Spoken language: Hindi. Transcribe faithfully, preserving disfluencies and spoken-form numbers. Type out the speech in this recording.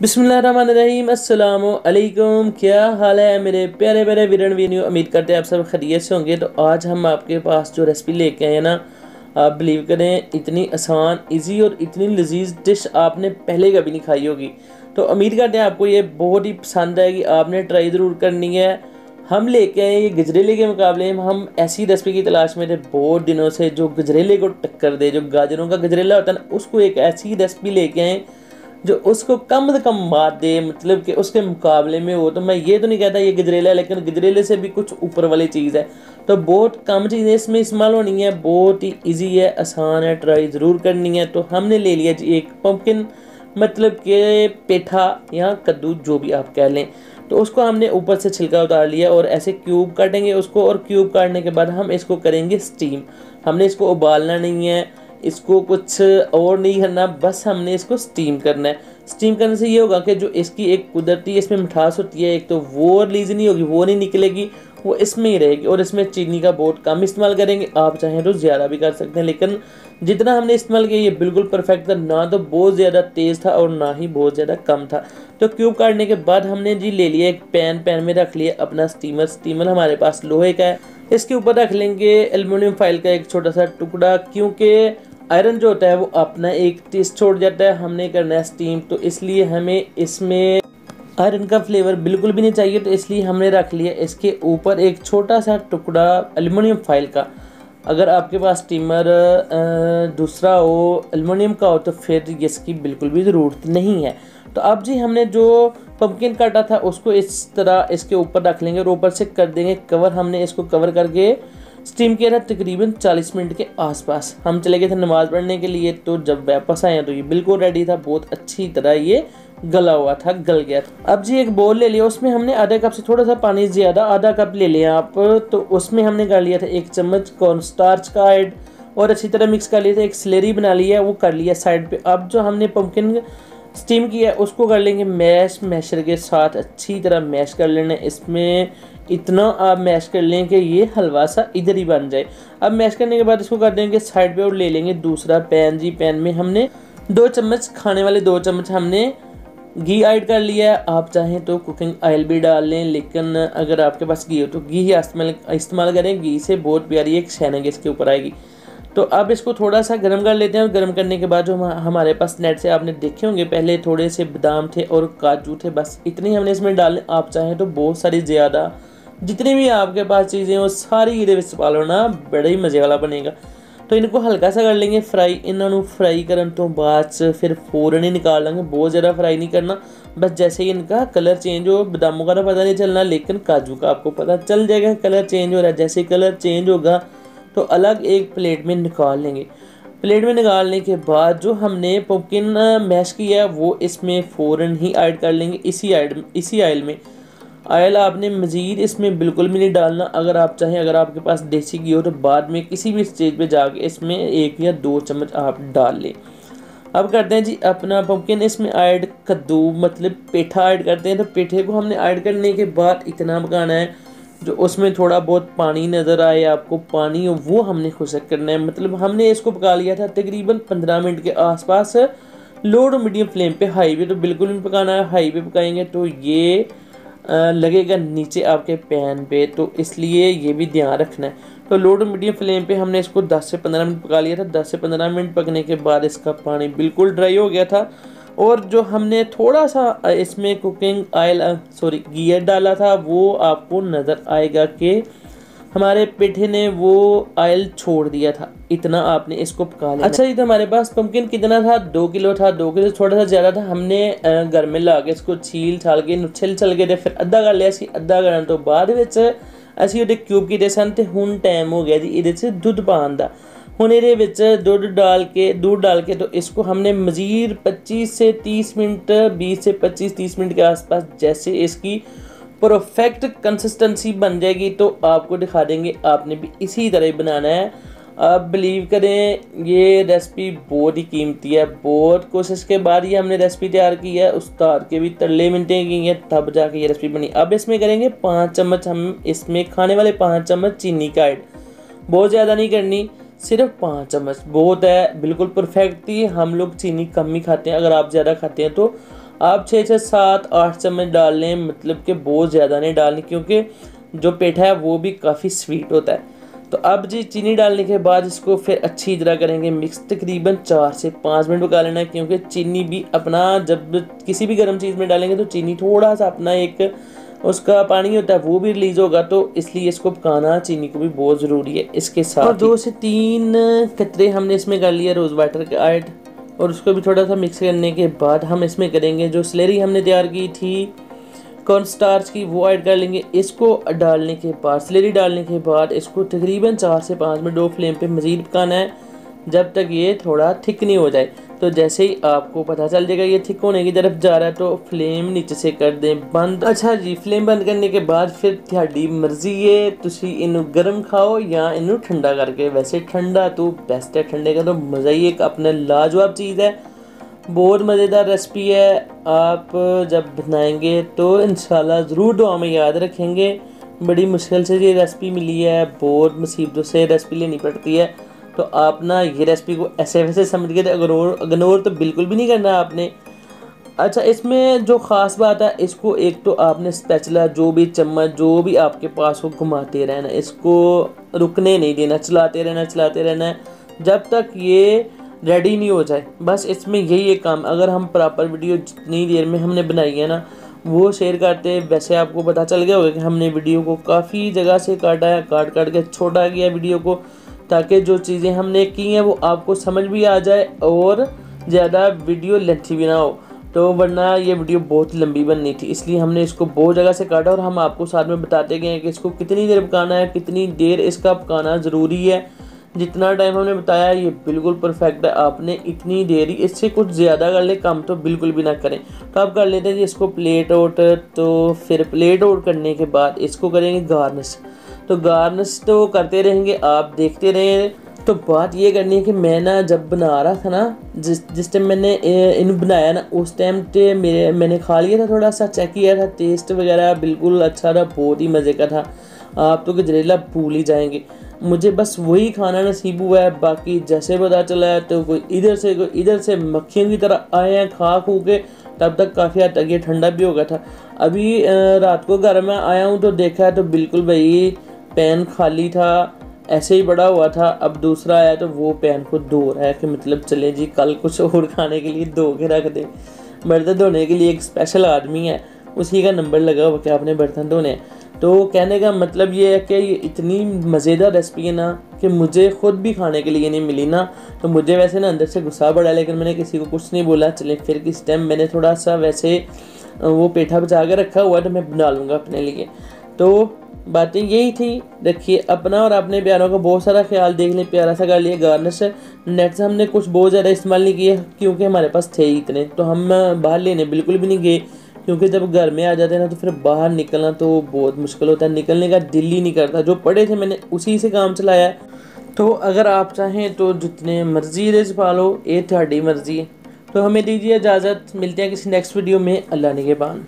बिस्मिल्लाहिर्रहमानिर्रहीम, अस्सलामु अलैकुम। क्या हाल है मेरे प्यारे प्यारे वीरन वीनियो। उम्मीद करते हैं आप सब खैरियत से होंगे। तो आज हम आपके पास जो रेसिपी लेके आए हैं ना, आप बिलीव करें इतनी आसान, इजी और इतनी लजीज डिश आपने पहले कभी नहीं खाई होगी। तो उम्मीद करते हैं आपको ये बहुत ही पसंद आएगी, आपने ट्राई ज़रूर करनी है। हम लेके आए ये गजरेले के मुकाबले में, हम ऐसी रेसिपी की तलाश में थे बहुत दिनों से जो गजरेले को टक्कर दे। जो गाजरों का गजरेला होता है ना, उसको एक ऐसी रेसिपी लेके आए जो उसको कम से कम मात दे, मतलब कि उसके मुकाबले में हो। तो मैं ये तो नहीं कहता ये गजरेला है, लेकिन गजरेले से भी कुछ ऊपर वाली चीज़ है। तो बहुत कम चीज़ें इसमें इस्तेमाल होनी है, बहुत ही इजी है, आसान है, ट्राई ज़रूर करनी है। तो हमने ले लिया जी एक पम्पकिन, मतलब कि पेठा या कद्दू जो भी आप कह लें। तो उसको हमने ऊपर से छिलका उतार लिया और ऐसे क्यूब काटेंगे उसको, और क्यूब काटने के बाद हम इसको करेंगे स्टीम। हमने इसको उबालना नहीं है, इसको कुछ और नहीं करना, बस हमने इसको स्टीम करना है। स्टीम करने से ये होगा कि जो इसकी एक कुदरती इसमें मिठास होती है, एक तो वो रिलीज नहीं होगी, वो नहीं निकलेगी, वो इसमें ही रहेगी। और इसमें चीनी का बहुत कम इस्तेमाल करेंगे, आप चाहें तो ज़्यादा भी कर सकते हैं, लेकिन जितना हमने इस्तेमाल किया ये बिल्कुल परफेक्ट था। ना तो बहुत ज़्यादा तेज़ था और ना ही बहुत ज़्यादा कम था। तो क्यूब काटने के बाद हमने जी ले लिया एक पैन, पैन में रख लिया अपना स्टीमर। स्टीमर हमारे पास लोहे का है, इसके ऊपर रख लेंगे एल्युमिनियम फाइल का एक छोटा सा टुकड़ा, क्योंकि आयरन जो होता है वो अपना एक टेस्ट छोड़ जाता है। हमने करना है स्टीम, तो इसलिए हमें इसमें आयरन का फ्लेवर बिल्कुल भी नहीं चाहिए। तो इसलिए हमने रख लिया इसके ऊपर एक छोटा सा टुकड़ा एल्युमिनियम फाइल का। अगर आपके पास स्टीमर दूसरा हो, एल्युमिनियम का हो, तो फिर इसकी बिल्कुल भी ज़रूरत नहीं है। तो अब जी हमने जो पम्पकिन काटा था उसको इस तरह इसके ऊपर रख लेंगे और ऊपर से कर देंगे कवर। हमने इसको कवर करके स्टीम किया था तकरीबन चालीस मिनट के आसपास। हम चले गए थे नमाज़ पढ़ने के लिए, तो जब वापस आए तो ये बिल्कुल रेडी था, बहुत अच्छी तरह ये गला हुआ था, गल गया था। अब जी एक बोल ले लिया, उसमें हमने आधा कप से थोड़ा सा पानी ज़्यादा, आधा कप ले लिया आप। तो उसमें हमने कर लिया था एक चम्मच कॉर्न स्टार्च का ऐड और अच्छी तरह मिक्स कर लिया था। एक स्लेरी बना लिया, वो कर लिया साइड पे। अब जो हमने पम्पकिन स्टीम किया उसको कर लेंगे मैश, मैशर के साथ अच्छी तरह मैश कर लेना। इसमें इतना आप मैश कर लें कि ये हलवा सा इधर ही बन जाए। अब मैश करने के बाद इसको कर देंगे साइड पे और ले लेंगे दूसरा पैन। जी पैन में हमने दो चम्मच खाने वाले दो चम्मच हमने घी ऐड कर लिया है। आप चाहें तो कुकिंग ऑयल भी डाल लें, लेकिन अगर आपके पास घी हो तो घी इस्तेमाल इस्तेमाल करें, घी से बहुत प्यारी एक शैनग इसके ऊपर आएगी। तो अब इसको थोड़ा सा गर्म कर लेते हैं और गर्म करने के बाद जो हमारे पास नेट से आपने देखे होंगे पहले थोड़े से बादाम थे और काजू थे, बस इतनी हमने इसमें डाले। आप चाहें तो बहुत सारी ज़्यादा जितनी भी आपके पास चीज़ें हो सारी ये इस्तेमाल होना, बड़ा ही मज़े वाला बनेगा। तो इनको हल्का सा कर लेंगे फ्राई। इन्हों फ्राई करने तो बाद फिर फौरन ही निकाल लेंगे, बहुत ज़्यादा फ्राई नहीं करना, बस जैसे ही इनका कलर चेंज हो, बादामों का तो पता नहीं चलना लेकिन काजू का आपको पता चल जाएगा कलर चेंज हो रहा है। जैसे कलर चेंज होगा तो अलग एक प्लेट में निकाल लेंगे। प्लेट में निकालने के बाद जो हमने पम्पकिन मैश किया है वो इसमें फ़ौरन ही ऐड कर लेंगे, इसी ऐड इसी ऑयल में। ऑयल आपने मज़ीद इसमें बिल्कुल भी नहीं डालना। अगर आप चाहें, अगर आपके पास देसी घी हो तो बाद में किसी भी स्टेज पे जाके इसमें एक या दो चम्मच आप डाल लें। अब करते हैं जी अपना पम्पकिन इसमें ऐड, कद्दू मतलब पेठा ऐड करते हैं। तो पेठे को हमने ऐड करने के बाद इतना पकाना है जो उसमें थोड़ा बहुत पानी नज़र आए आपको, पानी वो हमने खुशक करना है। मतलब हमने इसको पका लिया था तकरीबन पंद्रह मिनट के आसपास लो टू मीडियम फ्लेम पे। हाई पे तो बिल्कुल नहीं पकाना है, हाई पे पकाएंगे तो ये लगेगा नीचे आपके पैन पे, तो इसलिए ये भी ध्यान रखना है। तो लो टू मीडियम फ्लेम पे हमने इसको दस से पंद्रह मिनट पका लिया था। दस से पंद्रह मिनट पकने के बाद इसका पानी बिल्कुल ड्राई हो गया था, और जो हमने थोड़ा सा इसमें कुकिंग ऑयल सॉरी घी डाला था वो आपको नज़र आएगा कि हमारे पेठे ने वो ऑयल छोड़ दिया था। इतना आपने इसको पका लिया। अच्छा, ये तो हमारे पास पम्पकिन कितना था, दो किलो था, दो किलो से थोड़ा सा ज़्यादा था। हमने घर में ला के इसको छील छाल के नुछल छल के फिर अद्धा कर लिया सी। अद्धा करने तो बाद असी वो क्यूब किए सन, तो हुन टाइम हो गया जी ये दूध पाने का। हुण इहदे विच दूध डाल के दूध डाल के तो इसको हमने मज़ीद पच्चीस से तीस मिनट बीस से पच्चीस तीस मिनट के आसपास, जैसे इसकी परफेक्ट कंसिस्टेंसी बन जाएगी तो आपको दिखा देंगे, आपने भी इसी तरह बनाना है। आप बिलीव करें ये रेसिपी बहुत ही कीमती है, बहुत कोशिश के बाद ये हमने रेसिपी तैयार की है, उस्ताद के भी तरले मिनटें की हैं तब जाके ये रेसिपी बनी। अब इसमें करेंगे पाँच चम्मच हम इसमें खाने वाले पाँच चम्मच चीनी का ऐड, बहुत ज़्यादा नहीं करनी, सिर्फ पाँच चम्मच बहुत है, बिल्कुल परफेक्ट थी। हम लोग चीनी कम ही खाते हैं, अगर आप ज़्यादा खाते हैं तो आप छः छः सात आठ चम्मच डाल लें, मतलब कि बहुत ज़्यादा नहीं डालनी क्योंकि जो पेठा है वो भी काफ़ी स्वीट होता है। तो अब जी चीनी डालने के बाद इसको फिर अच्छी तरह करेंगे मिक्स, तकरीबन चार से पाँच मिनट पका लेना है क्योंकि चीनी भी अपना, जब किसी भी गर्म चीज़ में डालेंगे तो चीनी थोड़ा सा अपना एक उसका पानी होता है वो भी रिलीज़ होगा, तो इसलिए इसको पकाना चीनी को भी बहुत ज़रूरी है। इसके साथ और दो से तीन कतरे हमने इसमें कर लिया रोज़ वाटर का ऐड, और उसको भी थोड़ा सा मिक्स करने के बाद हम इसमें करेंगे जो स्लरी हमने तैयार की थी कॉर्न स्टार्च की वो ऐड कर लेंगे। इसको डालने के बाद स्लरी डालने के बाद इसको तकरीबन चार से पाँच मिनट लो फ्लेम पे मज़ीद पकाना है जब तक ये थोड़ा थिक नहीं हो जाए। तो जैसे ही आपको पता चल जाएगा ये थिक होने की तरफ जा रहा है तो फ्लेम नीचे से कर दें बंद। अच्छा जी, फ्लेम बंद करने के बाद फिर थोड़ी मर्जी है, तुसी इनू गर्म खाओ या इनू ठंडा करके, वैसे ठंडा तो बेस्ट है, ठंडे का तो मज़ा ही एक अपना लाजवाब चीज़ है, बहुत मज़ेदार रेसिपी है। आप जब बनाएंगे तो इंशाल्लाह ज़रूर दुआ में याद रखेंगे। बड़ी मुश्किल से ये रेसिपी मिली है, बहुत मुसीबतों से रेसिपी लेनी पड़ती है, तो आप ना ये रेसिपी को ऐसे वैसे समझ के इग्नोर इग्नोर तो बिल्कुल भी नहीं करना आपने। अच्छा, इसमें जो ख़ास बात है, इसको एक तो आपने स्पैचुला जो भी चम्मच जो भी आपके पास हो घुमाते रहना, इसको रुकने नहीं देना, चलाते रहना चलाते रहना जब तक ये रेडी नहीं हो जाए। बस इसमें यही एक काम, अगर हम प्रॉपर वीडियो जितनी देर में हमने बनाई है ना वो शेयर करते हैं। वैसे आपको पता चल गया होगा कि हमने वीडियो को काफ़ी जगह से काटा है, काट काट के छोटा किया वीडियो को ताकि जो चीज़ें हमने की हैं वो आपको समझ भी आ जाए और ज़्यादा वीडियो लेंथी भी ना हो, तो वरना ये वीडियो बहुत लंबी बननी थी, इसलिए हमने इसको बहुत जगह से काटा और हम आपको साथ में बताते गए हैं कि इसको कितनी देर पकाना है, कितनी देर इसका पकाना ज़रूरी है। जितना टाइम हमने बताया ये बिल्कुल परफेक्ट है, आपने इतनी देरी, इससे कुछ ज़्यादा कर ले, कम तो बिल्कुल भी ना करें। तो आप कर लेते हैं जी इसको प्लेट आउट। तो फिर प्लेट आउट करने के बाद इसको करेंगे गार्निश, तो गार्निश तो करते रहेंगे, आप देखते रहें। तो बात ये करनी है कि मैं ना जब बना रहा था ना, जिस जिस टाइम मैंने इन बनाया ना उस टाइम पे मेरे मैंने खा लिया था, थोड़ा सा चेक किया था, टेस्ट वगैरह बिल्कुल अच्छा था, बहुत ही मज़े का था, आप तो गजरेला भूल ही जाएंगे। मुझे बस वही खाना नसीब हुआ है, बाकी जैसे पता चला है तो कोई इधर से कोई इधर से मक्खियों की तरह आए हैं खा खू के, तब तक काफ़ी हद तक ये ठंडा भी हो गया था। अभी रात को घर में आया हूँ तो देखा है तो बिल्कुल भाई पैन खाली था, ऐसे ही बड़ा हुआ था। अब दूसरा आया तो वो पैन को धो रहा है कि मतलब चले जी कल कुछ और खाने के लिए धो के रख दे। बर्तन धोने के लिए एक स्पेशल आदमी है, उसी का नंबर लगा हुआ कि आपने बर्तन धोने। तो कहने का मतलब ये है कि ये इतनी मज़ेदार रेसिपी है ना कि मुझे ख़ुद भी खाने के लिए नहीं मिली ना, तो मुझे वैसे ना अंदर से गुस्सा बढ़ा, लेकिन मैंने किसी को कुछ नहीं बोला। चले फिर किस टाइम मैंने थोड़ा सा वैसे वो पेठा बचा के रखा हुआ तो मैं बना लूँगा अपने लिए। तो बातें यही थी। देखिए अपना और अपने प्यारों का बहुत सारा ख्याल, देख लें प्यारा सा कर लिए गार्निश। नेट से हमने कुछ बहुत ज़्यादा इस्तेमाल नहीं किया क्योंकि हमारे पास थे ही इतने, तो हम बाहर लेने बिल्कुल भी नहीं गए क्योंकि जब घर में आ जाते हैं ना तो फिर बाहर निकलना तो बहुत मुश्किल होता है, निकलने का दिल ही नहीं करता। जो पड़े थे मैंने उसी से काम चलाया। तो अगर आप चाहें तो जितने मर्जी रेज पालो, ये थोड़ी मर्जी है। तो हमें दीजिए इजाज़त, मिलते हैं किसी नेक्स्ट वीडियो में। अल्लाह ने के बान।